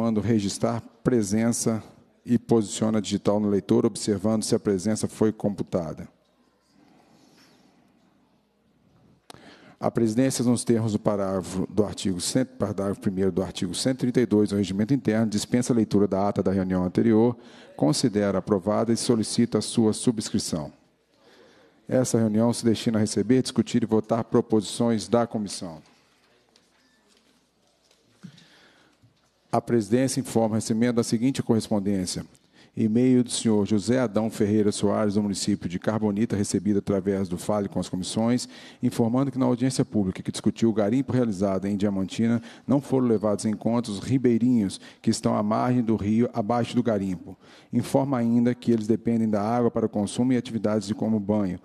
comando registrar presença e posiciona digital no leitor, observando se a presença foi computada. A presidência, nos termos do parágrafo 1º do artigo 132 do Regimento Interno, dispensa a leitura da ata da reunião anterior, considera aprovada e solicita a sua subscrição. Essa reunião se destina a receber, discutir e votar proposições da comissão. A presidência informa o recebimento da seguinte correspondência. E-mail do senhor José Adão Ferreira Soares, do município de Carbonita, recebido através do Fale com as Comissões, informando que na audiência pública que discutiu o garimpo realizado em Diamantina, não foram levados em conta os ribeirinhos que estão à margem do rio, abaixo do garimpo. Informa ainda que eles dependem da água para consumo e atividades de como banho,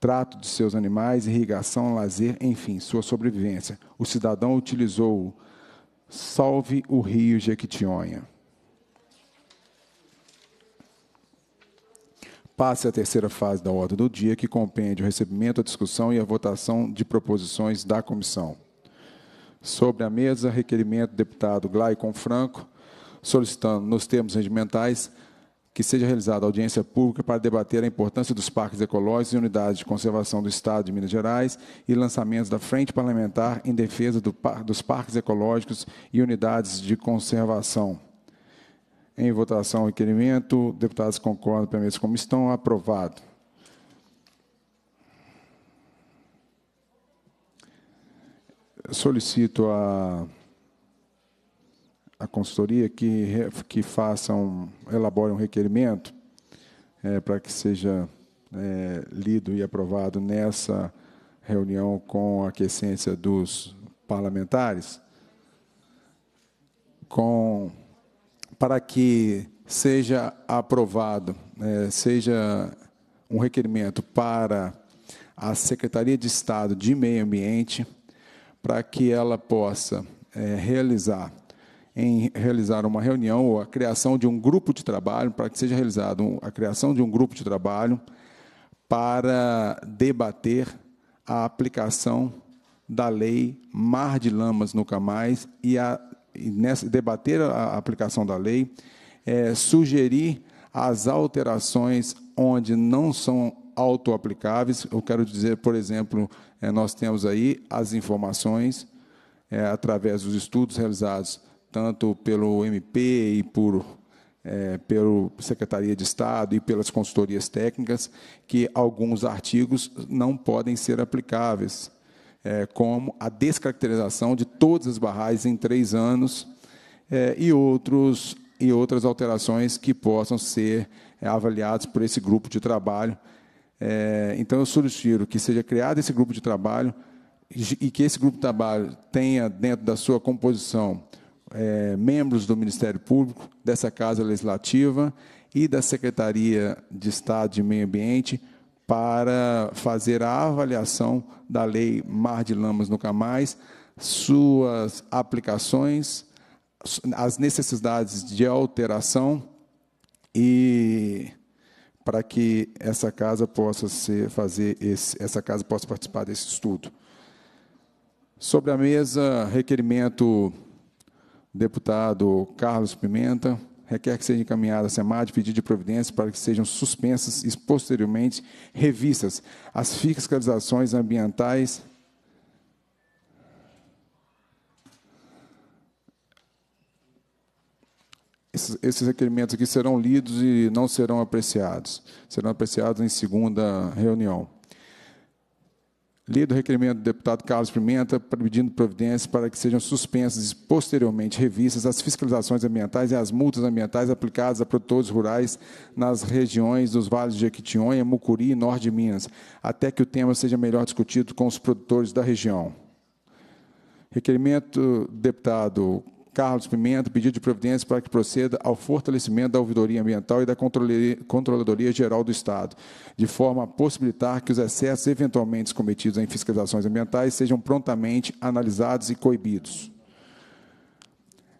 trato de seus animais, irrigação, lazer, enfim, sua sobrevivência. O cidadão utilizou-o. Salve o Rio Jequitinhonha. Passe à terceira fase da ordem do dia, que compreende o recebimento, a discussão e a votação de proposições da comissão. Sobre a mesa, requerimento do deputado Glaycon Franco, solicitando, nos termos regimentais, que seja realizada audiência pública para debater a importância dos parques ecológicos e unidades de conservação do Estado de Minas Gerais e lançamentos da Frente Parlamentar em defesa dos parques ecológicos e unidades de conservação. Em votação, requerimento. Deputados concordam, permaneça como estão. Aprovado. Solicito a consultoria que elabore um requerimento para que seja lido e aprovado nessa reunião com a aquiescência dos parlamentares, para que seja aprovado, seja um requerimento para a Secretaria de Estado de Meio Ambiente, para que ela possa realizar uma reunião ou a criação de um grupo de trabalho, para que seja realizada a criação de um grupo de trabalho para debater a aplicação da lei Mar de Lamas, Nunca Mais, debater a aplicação da lei, sugerir as alterações onde não são autoaplicáveis. Eu quero dizer, por exemplo, nós temos aí as informações, através dos estudos realizados tanto pelo MP e pela Secretaria de Estado e pelas consultorias técnicas, que alguns artigos não podem ser aplicáveis, como a descaracterização de todas as barragens em 3 anos e outras alterações que possam ser avaliadas por esse grupo de trabalho. Então, eu sugiro que seja criado esse grupo de trabalho e que esse grupo de trabalho tenha, dentro da sua composição, membros do Ministério Público, dessa Casa Legislativa e da Secretaria de Estado de Meio Ambiente, para fazer a avaliação da Lei Mar de Lamas Nunca Mais, suas aplicações, as necessidades de alteração, e para que essa casa possa participar desse estudo. Sobre a mesa, requerimento deputado Carlos Pimenta, requer que seja encaminhada à SEMAD pedido de providência para que sejam suspensas e, posteriormente, revistas as fiscalizações ambientais . Esses requerimentos aqui serão lidos e não serão apreciados. Serão apreciados em segunda reunião. Lido o requerimento do deputado Carlos Pimenta, pedindo providências para que sejam suspensas e posteriormente revistas as fiscalizações ambientais e as multas ambientais aplicadas a produtores rurais nas regiões dos vales de Jequitinhonha, Mucuri e Norte de Minas, até que o tema seja melhor discutido com os produtores da região. Requerimento do deputado Carlos Pimenta, pedido de providências para que proceda ao fortalecimento da ouvidoria ambiental e da Controladoria Geral do Estado, de forma a possibilitar que os excessos eventualmente cometidos em fiscalizações ambientais sejam prontamente analisados e coibidos.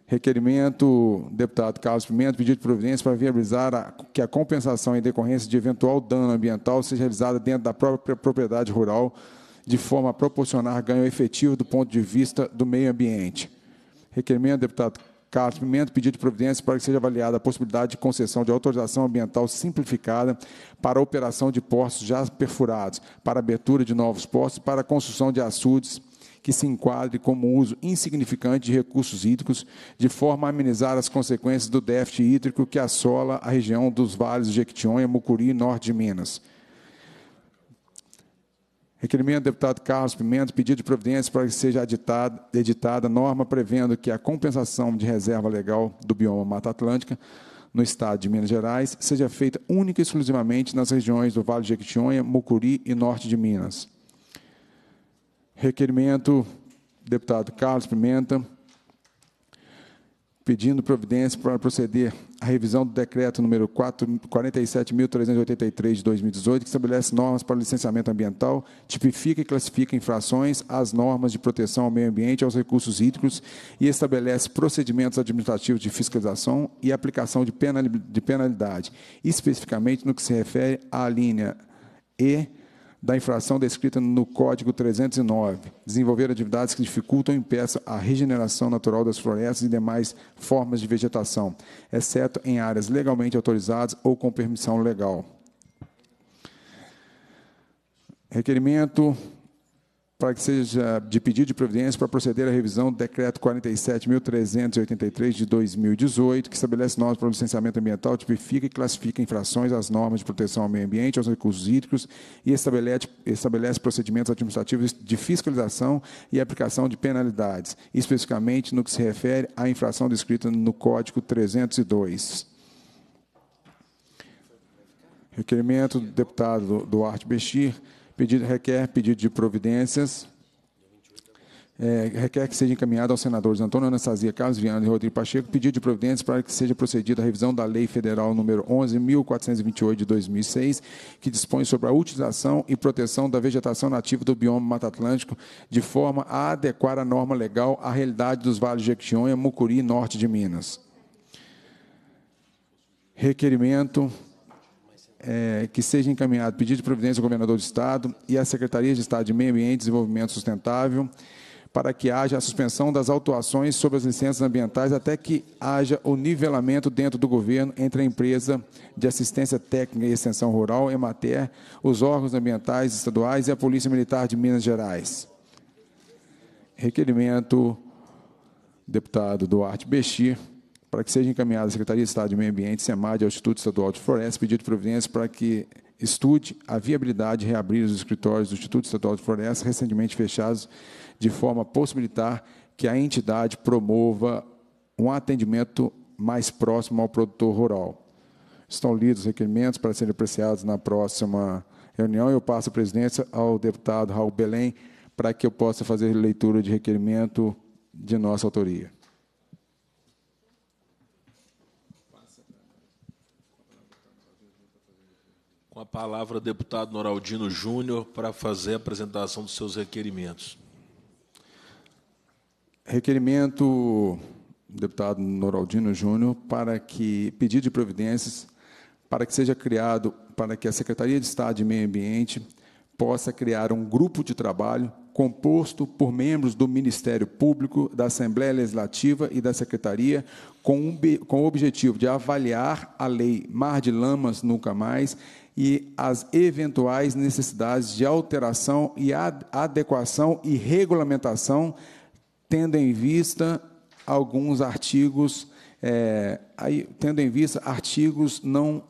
Requerimento, deputado Carlos Pimenta, pedido de providência para viabilizar que a compensação em decorrência de eventual dano ambiental seja realizada dentro da própria propriedade rural, de forma a proporcionar ganho efetivo do ponto de vista do meio ambiente. Requerimento, deputado Carlos Pimenta, pedido de providência para que seja avaliada a possibilidade de concessão de autorização ambiental simplificada para a operação de postos já perfurados, para abertura de novos postos, para a construção de açudes que se enquadre como uso insignificante de recursos hídricos, de forma a amenizar as consequências do déficit hídrico que assola a região dos vales do Jequitinhonha, Mucuri e Norte de Minas. Requerimento do deputado Carlos Pimenta, pedido de providência para que seja editada norma prevendo que a compensação de reserva legal do bioma Mata Atlântica no estado de Minas Gerais seja feita única e exclusivamente nas regiões do Vale do Jequitinhonha, Mucuri e Norte de Minas. Requerimento do deputado Carlos Pimenta, pedindo providência para proceder à revisão do decreto número 47.383 de 2018, que estabelece normas para licenciamento ambiental, tipifica e classifica infrações às normas de proteção ao meio ambiente e aos recursos hídricos e estabelece procedimentos administrativos de fiscalização e aplicação de penalidade, especificamente no que se refere à linha E da infração descrita no Código 309, desenvolver atividades que dificultam ou impeçam a regeneração natural das florestas e demais formas de vegetação, exceto em áreas legalmente autorizadas ou com permissão legal. Requerimento para que seja de pedido de providência para proceder à revisão do Decreto 47.383 de 2018, que estabelece normas para o licenciamento ambiental, tipifica e classifica infrações às normas de proteção ao meio ambiente, aos recursos hídricos e estabelece procedimentos administrativos de fiscalização e aplicação de penalidades, especificamente no que se refere à infração descrita no Código 302. Requerimento do deputado Duarte Bechir, requer pedido de providências, requer que seja encaminhado aos senadores Antônio Anastasia, Carlos Viana e Rodrigo Pacheco, pedido de providências para que seja procedida a revisão da Lei Federal número 11.428, de 2006, que dispõe sobre a utilização e proteção da vegetação nativa do bioma Mata Atlântico, de forma a adequar a norma legal à realidade dos vales de Jequitinhonha, Mucuri e Norte de Minas. Requerimento... que seja encaminhado pedido de providência ao governador do Estado e à Secretaria de Estado de Meio Ambiente e Desenvolvimento Sustentável para que haja a suspensão das autuações sobre as licenças ambientais até que haja o nivelamento dentro do governo entre a empresa de assistência técnica e extensão rural, EMATER, os órgãos ambientais estaduais e a Polícia Militar de Minas Gerais. Requerimento, deputado Duarte Bechir, para que seja encaminhada à Secretaria de Estado de Meio Ambiente, SEMAD, ao Instituto Estadual de Floresta, pedido de providência para que estude a viabilidade de reabrir os escritórios do Instituto Estadual de Floresta, recentemente fechados, de forma a possibilitar que a entidade promova um atendimento mais próximo ao produtor rural. Estão lidos os requerimentos para serem apreciados na próxima reunião. Eu passo a presidência ao deputado Raul Belém, para que eu possa fazer leitura de requerimento de nossa autoria. A palavra, deputado Noraldino Júnior, para fazer a apresentação dos seus requerimentos. Requerimento, deputado Noraldino Júnior, pedido de providências para que seja criado, para que a Secretaria de Estado de Meio Ambiente possa criar um grupo de trabalho composto por membros do Ministério Público, da Assembleia Legislativa e da Secretaria, com o objetivo de avaliar a Lei Mar de Lamas, Nunca Mais, e as eventuais necessidades de alteração e adequação e regulamentação, tendo em vista não...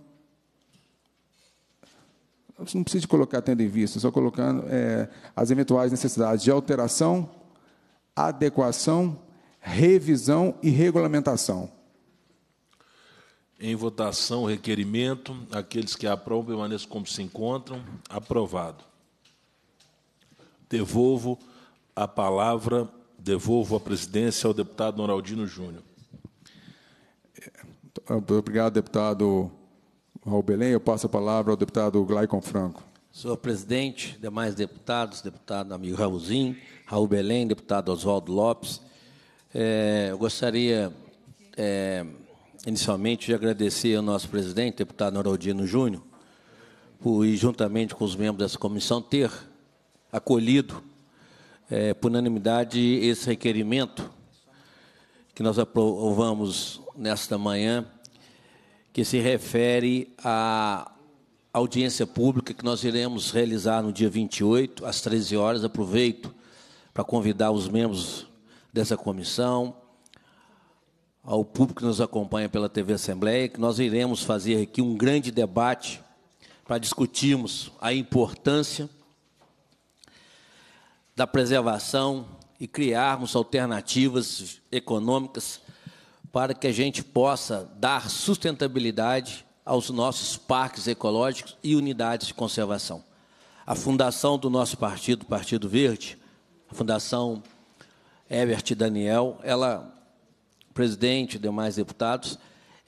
Não precisa colocar tendo em vista, só colocando as eventuais necessidades de alteração, adequação, revisão e regulamentação. Em votação, requerimento. Aqueles que aprovam, permaneçam como se encontram. Aprovado. Devolvo a palavra, devolvo a presidência ao deputado Noraldino Júnior. Obrigado, deputado Raul Belém. Eu passo a palavra ao deputado Glaycon Franco. Senhor presidente, demais deputados, deputado amigo Raulzinho, Raul Belém, deputado Oswaldo Lopes, eu gostaria, inicialmente, de agradecer ao nosso presidente, deputado Noraldino Júnior, por, juntamente com os membros dessa comissão, ter acolhido, por unanimidade, esse requerimento que nós aprovamos nesta manhã, que se refere à audiência pública que nós iremos realizar no dia 28, às 13 horas. Aproveito para convidar os membros dessa comissão, ao público que nos acompanha pela TV Assembleia, que nós iremos fazer aqui um grande debate para discutirmos a importância da preservação e criarmos alternativas econômicas para que a gente possa dar sustentabilidade aos nossos parques ecológicos e unidades de conservação. A fundação do nosso partido, Partido Verde, a Fundação Herbert Daniel, ela, presidente e demais deputados,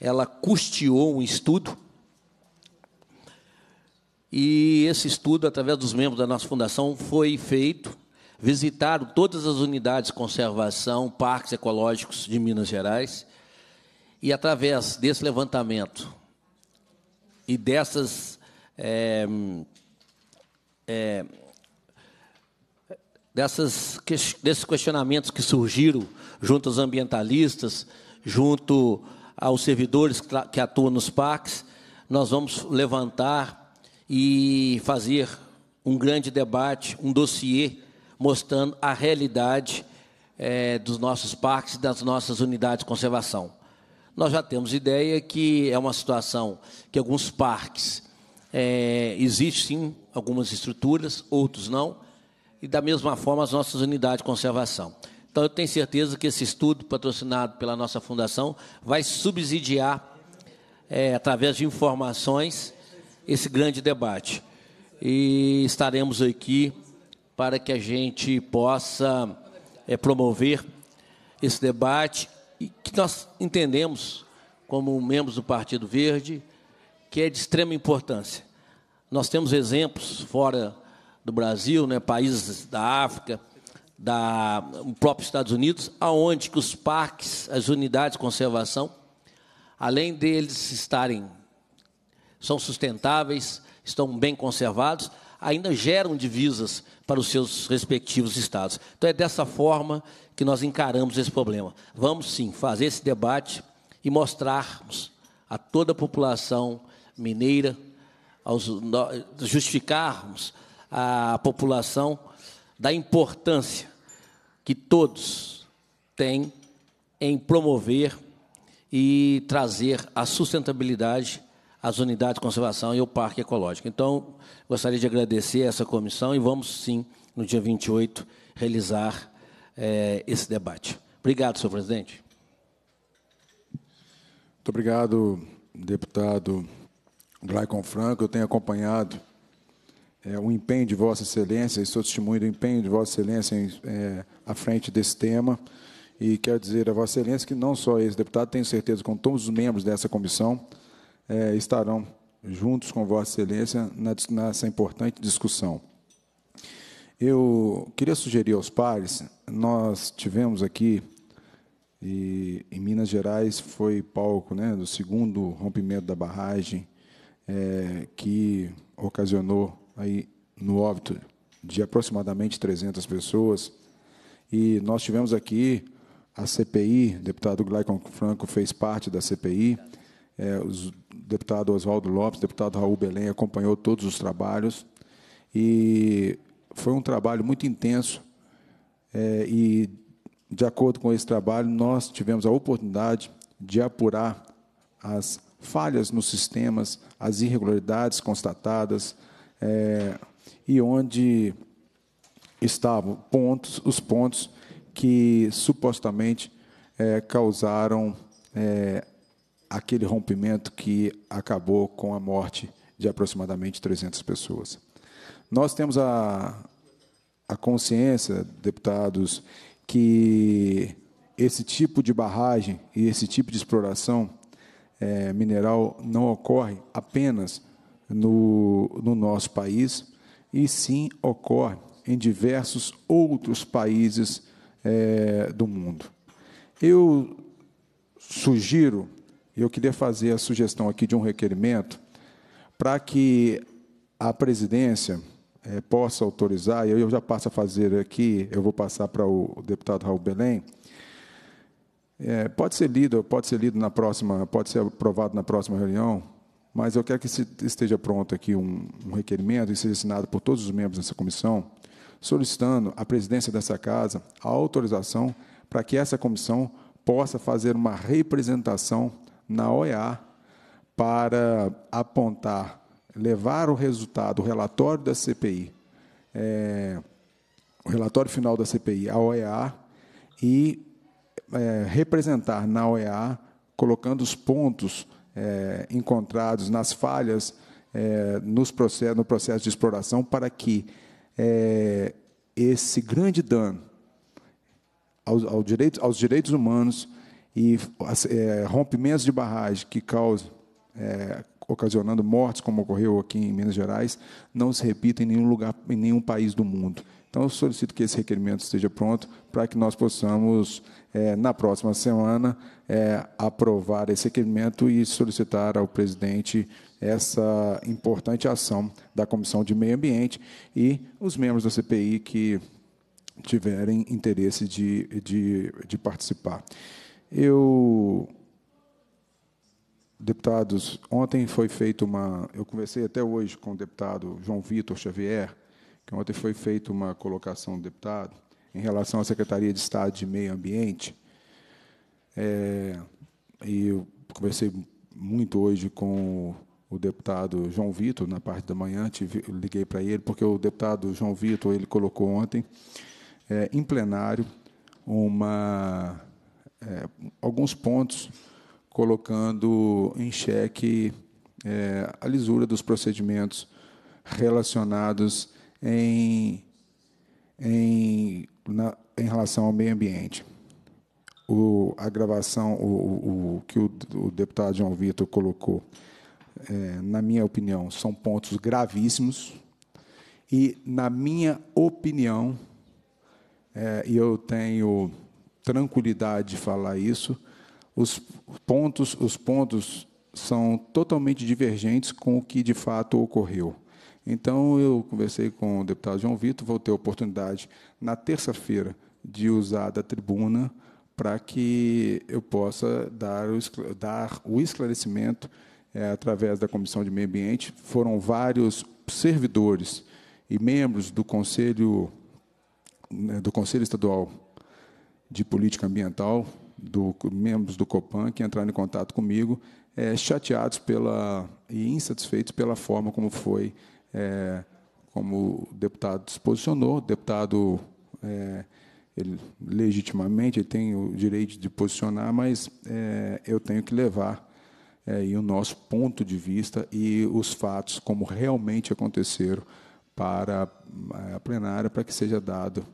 ela custeou um estudo, e esse estudo, através dos membros da nossa fundação, foi feito. Visitaram todas as unidades de conservação, parques ecológicos de Minas Gerais, e, através desse levantamento e dessas desses questionamentos que surgiram junto aos ambientalistas, junto aos servidores que atuam nos parques, nós vamos levantar e fazer um grande debate, um dossiê, mostrando a realidade dos nossos parques e das nossas unidades de conservação. Nós já temos ideia que é uma situação que alguns parques existem, sim, algumas estruturas, outros não, e, da mesma forma, as nossas unidades de conservação. Então, eu tenho certeza que esse estudo, patrocinado pela nossa fundação, vai subsidiar, através de informações, esse grande debate. E estaremos aqui para que a gente possa promover esse debate, e que nós entendemos, como membros do Partido Verde, que é de extrema importância. Nós temos exemplos fora do Brasil, né, países da África, do próprio Estados Unidos, aonde que os parques, as unidades de conservação, além deles são sustentáveis, estão bem conservados, ainda geram divisas para os seus respectivos estados. Então, é dessa forma que nós encaramos esse problema. Vamos, sim, fazer esse debate e mostrarmos a toda a população mineira, justificarmos a população da importância que todos têm em promover e trazer a sustentabilidade as unidades de conservação e o parque ecológico. Então, gostaria de agradecer essa comissão e vamos, sim, no dia 28, realizar esse debate. Obrigado, senhor presidente. Muito obrigado, deputado Glaycon Franco. Eu tenho acompanhado o empenho de Vossa Excelência, e sou testemunho do empenho de Vossa Excelência à frente desse tema, e quero dizer a Vossa Excelência que não só esse deputado, tenho certeza, com todos os membros dessa comissão, estarão juntos com Vossa Excelência nessa importante discussão. Eu queria sugerir aos pares, nós tivemos aqui, e em Minas Gerais foi palco, né, do segundo rompimento da barragem, que ocasionou, aí, no óbito de aproximadamente 300 pessoas, e nós tivemos aqui a CPI, o deputado Glaycon Franco fez parte da CPI, o deputado Oswaldo Lopes, o deputado Raul Belém acompanhou todos os trabalhos, e foi um trabalho muito intenso, e, de acordo com esse trabalho, nós tivemos a oportunidade de apurar as falhas nos sistemas, as irregularidades constatadas, e onde estavam os pontos que, supostamente, causaram aquele rompimento que acabou com a morte de aproximadamente 300 pessoas. Nós temos a consciência, deputados, que esse tipo de barragem e esse tipo de exploração mineral não ocorre apenas no nosso país, e sim ocorre em diversos outros países do mundo. Eu sugiro... Eu queria fazer a sugestão aqui de um requerimento para que a presidência possa autorizar, e eu já passo a fazer aqui, eu vou passar para o deputado Raul Belém, Pode ser lido na próxima, pode ser aprovado na próxima reunião, mas eu quero que esteja pronto aqui um requerimento e seja assinado por todos os membros dessa comissão, solicitando à presidência dessa casa a autorização para que essa comissão possa fazer uma representação na OEA para apontar, levar o resultado, o relatório da CPI, o relatório final da CPI à OEA e representar na OEA, colocando os pontos encontrados nas falhas no processo de exploração, para que esse grande dano aos direitos humanos e rompimentos de barragem que causam, ocasionando mortes, como ocorreu aqui em Minas Gerais, não se repita em nenhum lugar, em nenhum país do mundo. Então, eu solicito que esse requerimento esteja pronto para que nós possamos, na próxima semana, aprovar esse requerimento e solicitar ao presidente essa importante ação da Comissão de Meio Ambiente e os membros da CPI que tiverem interesse de participar. Deputados, ontem foi feita uma... Eu conversei até hoje com o deputado João Vitor Xavier, que ontem foi feita uma colocação do deputado em relação à Secretaria de Estado de Meio Ambiente. E eu conversei muito hoje com o deputado João Vitor, na parte da manhã, liguei para ele, porque o deputado João Vitor ele colocou ontem, em plenário, alguns pontos colocando em xeque a lisura dos procedimentos relacionados em relação ao meio ambiente. O que o deputado João Vitor colocou, na minha opinião, são pontos gravíssimos e, na minha opinião, e eu tenho tranquilidade de falar isso, os pontos são totalmente divergentes com o que de fato ocorreu. Então, eu conversei com o deputado João Vitor, vou ter a oportunidade, na terça-feira, de usar da tribuna para que eu possa dar o esclarecimento através da Comissão de Meio Ambiente. Foram vários servidores e membros do Conselho Estadual de Política Ambiental, membros do COPAM, que entraram em contato comigo, chateados e insatisfeitos pela forma como foi... como o deputado se posicionou, o deputado, ele, legitimamente, ele tem o direito de posicionar, mas eu tenho que levar o nosso ponto de vista e os fatos, como realmente aconteceram, para a plenária, para que seja dado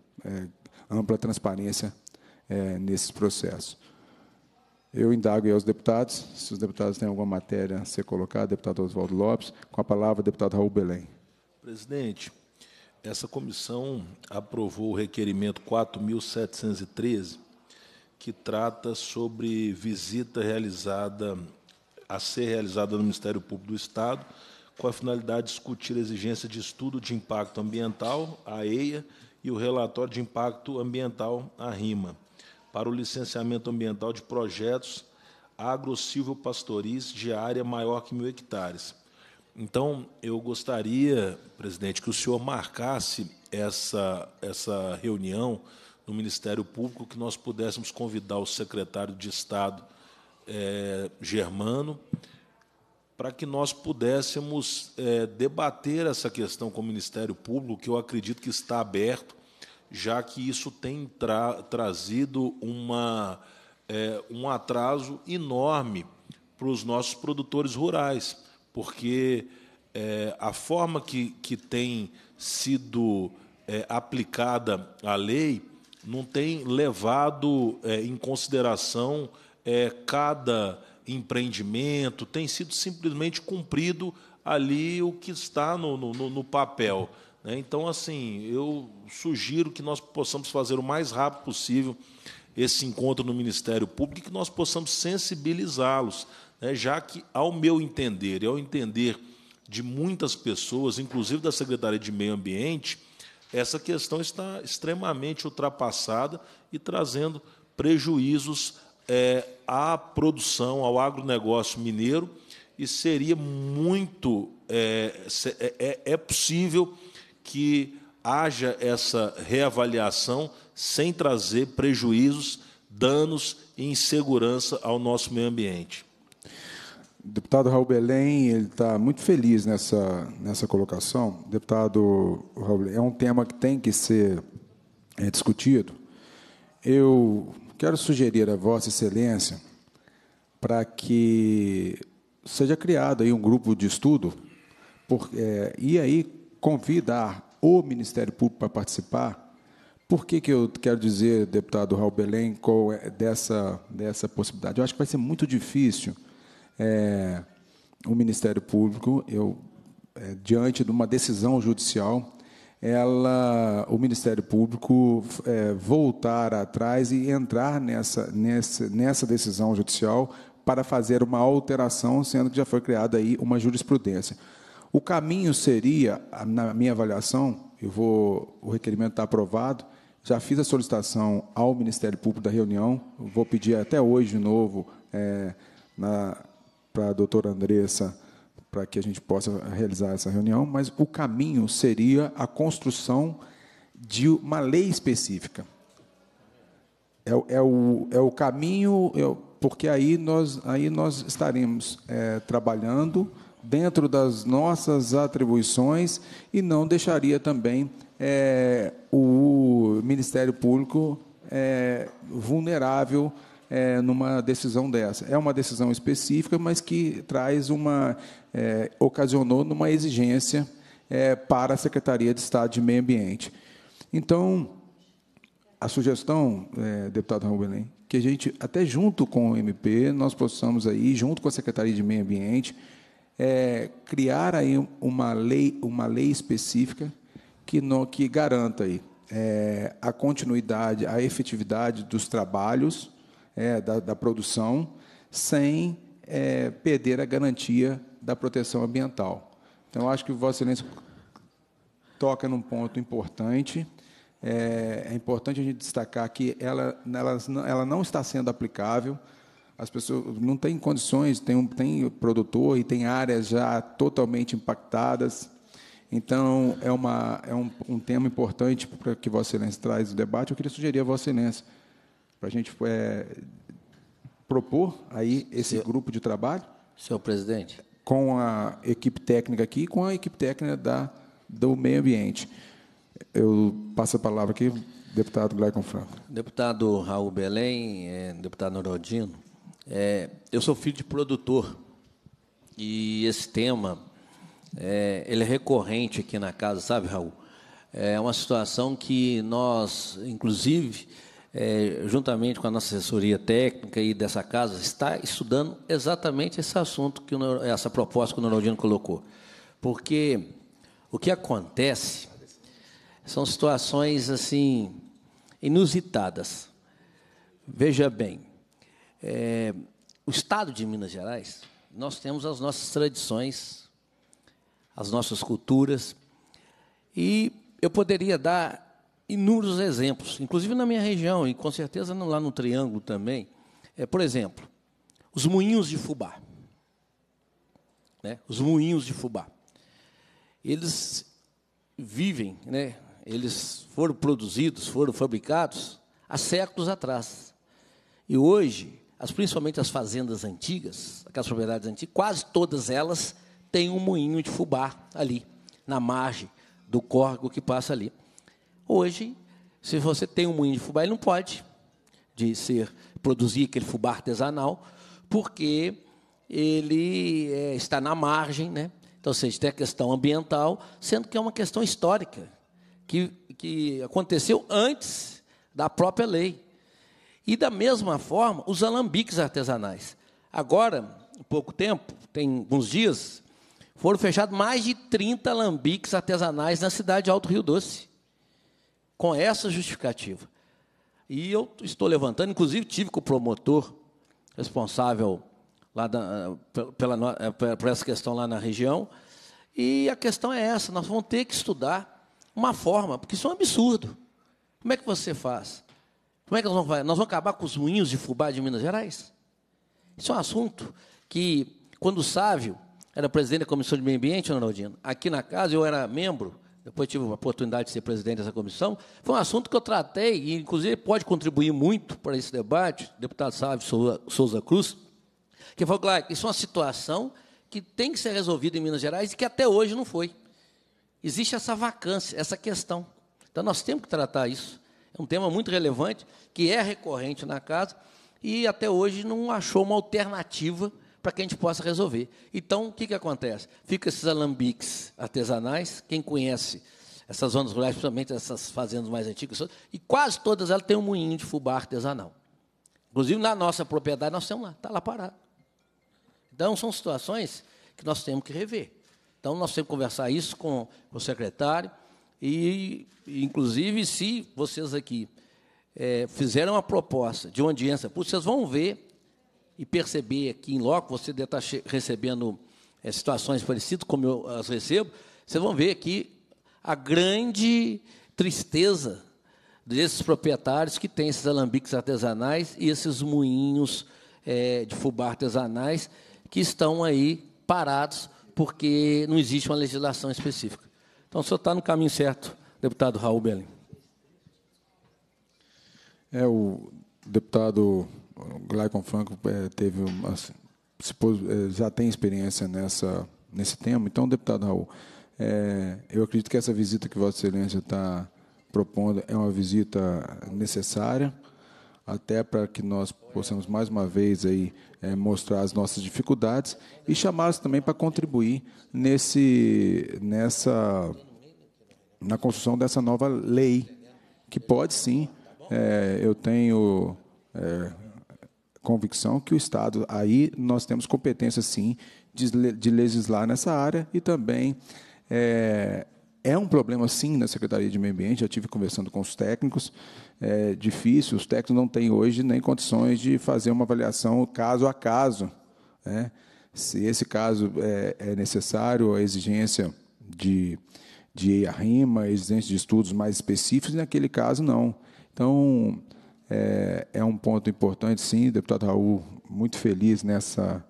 ampla transparência nesses processos. Eu indago aí aos deputados, se os deputados têm alguma matéria a ser colocada. Deputado Oswaldo Lopes, com a palavra, deputado Raul Belém. Presidente, essa comissão aprovou o requerimento 4.713, que trata sobre visita a ser realizada no Ministério Público do Estado, com a finalidade de discutir a exigência de estudo de impacto ambiental, a EIA, e o relatório de impacto ambiental, a RIMA, para o licenciamento ambiental de projetos agro-silvopastoris de área maior que 1.000 hectares. Então, eu gostaria, presidente, que o senhor marcasse essa reunião no Ministério Público, que nós pudéssemos convidar o secretário de Estado, Germano, para que nós pudéssemos debater essa questão com o Ministério Público, que eu acredito que está aberto, já que isso tem trazido um atraso enorme para os nossos produtores rurais, porque a forma que tem sido aplicada a lei não tem levado em consideração cada empreendimento, tem sido simplesmente cumprido ali o que está no papel. Então, assim, eu sugiro que nós possamos fazer o mais rápido possível esse encontro no Ministério Público e que nós possamos sensibilizá-los, já que, ao meu entender, e ao entender de muitas pessoas, inclusive da Secretaria de Meio Ambiente, essa questão está extremamente ultrapassada e trazendo prejuízos à produção, ao agronegócio mineiro, e seria muito... É possível que haja essa reavaliação sem trazer prejuízos, danos e insegurança ao nosso meio ambiente. O deputado Raul Belém, ele está muito feliz nessa colocação. Deputado Raul Belém, é um tema que tem que ser discutido. Eu quero sugerir a Vossa Excelência para que seja criado aí um grupo de estudo e aí convidar o Ministério Público para participar. Por que que eu quero dizer, deputado Raul Belém, qual é dessa possibilidade? Eu acho que vai ser muito difícil o Ministério Público, diante de uma decisão judicial, o Ministério Público voltar atrás e entrar nessa decisão judicial para fazer uma alteração, sendo que já foi criada aí uma jurisprudência. O caminho seria, na minha avaliação, o requerimento está aprovado, já fiz a solicitação ao Ministério Público da reunião, vou pedir até hoje de novo para a doutora Andressa, para que a gente possa realizar essa reunião, mas o caminho seria a construção de uma lei específica. É o caminho, porque aí nós estaremos trabalhando dentro das nossas atribuições e não deixaria também o Ministério Público vulnerável numa decisão dessa. É uma decisão específica, mas que traz ocasionou numa exigência para a Secretaria de Estado de Meio Ambiente. Então, a sugestão, deputado Raul Belém, que a gente, até junto com o MP, nós possamos aí, junto com a Secretaria de Meio Ambiente, criar aí uma lei específica que garanta aí a continuidade, a efetividade dos trabalhos da produção, sem perder a garantia da proteção ambiental. Então, eu acho que Vossa Excelência toca num ponto importante. É importante a gente destacar que ela não está sendo aplicável. As pessoas não têm condições, tem produtor e tem áreas já totalmente impactadas. Então, é um tema importante para que Vossa Excelência traz o debate. Eu queria sugerir a Vossa Excelência para a gente propor aí esse grupo de trabalho. Senhor presidente. Com a equipe técnica aqui e com a equipe técnica do meio ambiente. Eu passo a palavra aqui, deputado Glaycon Franco. Deputado Raul Belém, deputado Noraldino. Eu sou filho de produtor e esse tema ele é recorrente aqui na casa, sabe, Raul? É uma situação que nós, inclusive, juntamente com a nossa assessoria técnica e dessa casa, está estudando exatamente esse assunto, essa proposta que o Noraldino colocou. Porque o que acontece são situações assim inusitadas. Veja bem, o Estado de Minas Gerais, nós temos as nossas tradições, as nossas culturas, e eu poderia dar inúmeros exemplos, inclusive na minha região, e com certeza lá no Triângulo também. Por exemplo, os moinhos de fubá. Né? Os moinhos de fubá. Eles vivem, né? Eles foram produzidos, foram fabricados há séculos atrás. E hoje, principalmente as fazendas antigas, aquelas propriedades antigas, quase todas elas têm um moinho de fubá ali, na margem do córrego que passa ali. Hoje, se você tem um moinho de fubá, ele não pode produzir aquele fubá artesanal, porque ele está na margem, né? Então, ou seja, tem a questão ambiental, sendo que é uma questão histórica, que aconteceu antes da própria lei. E, da mesma forma, os alambiques artesanais. Agora, há pouco tempo, tem alguns dias, foram fechados mais de 30 alambiques artesanais na cidade de Alto Rio Doce, com essa justificativa. E eu estou levantando, inclusive tive com o promotor responsável lá por essa questão lá na região, e a questão é essa, nós vamos ter que estudar uma forma, porque isso é um absurdo. Como é que você faz? Como é que nós vamos fazer? Nós vamos acabar com os moinhos de fubá de Minas Gerais? Isso é um assunto que, quando o Sávio era presidente da Comissão de Meio Ambiente, Noraldino, aqui na casa eu era membro, depois tive a oportunidade de ser presidente dessa comissão, foi um assunto que eu tratei, e inclusive pode contribuir muito para esse debate, deputado Sávio Souza Cruz, que falou, claro, isso é uma situação que tem que ser resolvida em Minas Gerais e que até hoje não foi. Existe essa vacância, essa questão. Então, nós temos que tratar isso. É um tema muito relevante, que é recorrente na casa, e até hoje não achou uma alternativa para que a gente possa resolver. Então, o que acontece? Fica esses alambiques artesanais, quem conhece essas zonas rurais, principalmente essas fazendas mais antigas, e quase todas elas têm um moinho de fubá artesanal. Inclusive, na nossa propriedade, nós temos lá, está lá parado. Então, são situações que nós temos que rever. Então, nós temos que conversar isso com o secretário e, inclusive, se vocês aqui fizeram uma proposta de uma audiência pública, vocês vão ver e perceber aqui em loco, você deve estar recebendo situações parecidas, como eu as recebo, vocês vão ver aqui a grande tristeza desses proprietários que têm esses alambiques artesanais e esses moinhos de fubá artesanais que estão aí parados porque não existe uma legislação específica. Então, o senhor está no caminho certo, deputado Raul Belém. O deputado Glaycon Franco teve uma, já tem experiência nesse tema. Então, deputado Raul, eu acredito que essa visita que Vossa Excelência está propondo é uma visita necessária, até para que nós possamos, mais uma vez, aí, mostrar as nossas dificuldades e chamá-los também para contribuir na construção dessa nova lei, que pode, sim, eu tenho convicção que o Estado, aí nós temos competência, sim, de legislar nessa área e também... É um problema, sim, na Secretaria de Meio Ambiente, já estive conversando com os técnicos, é difícil, os técnicos não têm hoje nem condições de fazer uma avaliação caso a caso, né? Se esse caso é necessário, a exigência de EIA, RIMA, a exigência de estudos mais específicos, naquele caso, não. Então, é um ponto importante, sim, deputado Raul, muito feliz nessa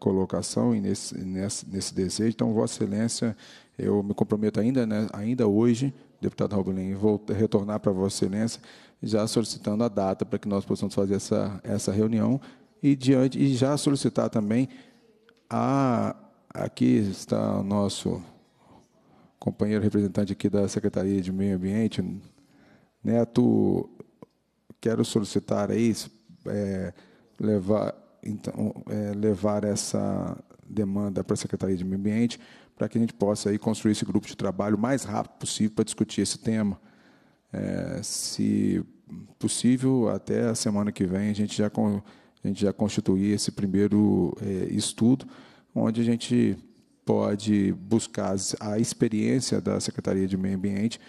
colocação e nesse desejo. Então, Vossa Excelência, eu me comprometo ainda hoje, deputado Raul Belém, vou retornar para Vossa Excelência, já solicitando a data para que nós possamos fazer essa reunião e já solicitar também aqui está o nosso companheiro representante aqui da Secretaria de Meio Ambiente, Neto, quero solicitar aí levar essa demanda para a Secretaria de Meio Ambiente, para que a gente possa aí construir esse grupo de trabalho o mais rápido possível para discutir esse tema. Se possível, até a semana que vem, a gente já constituir esse primeiro estudo, onde a gente pode buscar a experiência da Secretaria de Meio Ambiente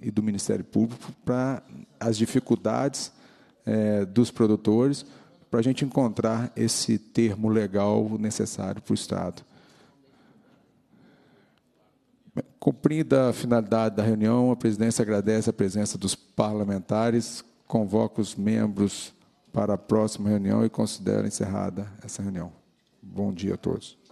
e do Ministério Público para as dificuldades dos produtores, para a gente encontrar esse termo legal necessário para o Estado. Cumprida a finalidade da reunião, a presidência agradece a presença dos parlamentares, convoca os membros para a próxima reunião e considera encerrada essa reunião. Bom dia a todos.